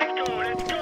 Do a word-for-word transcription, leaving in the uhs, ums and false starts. Let's go, let's go.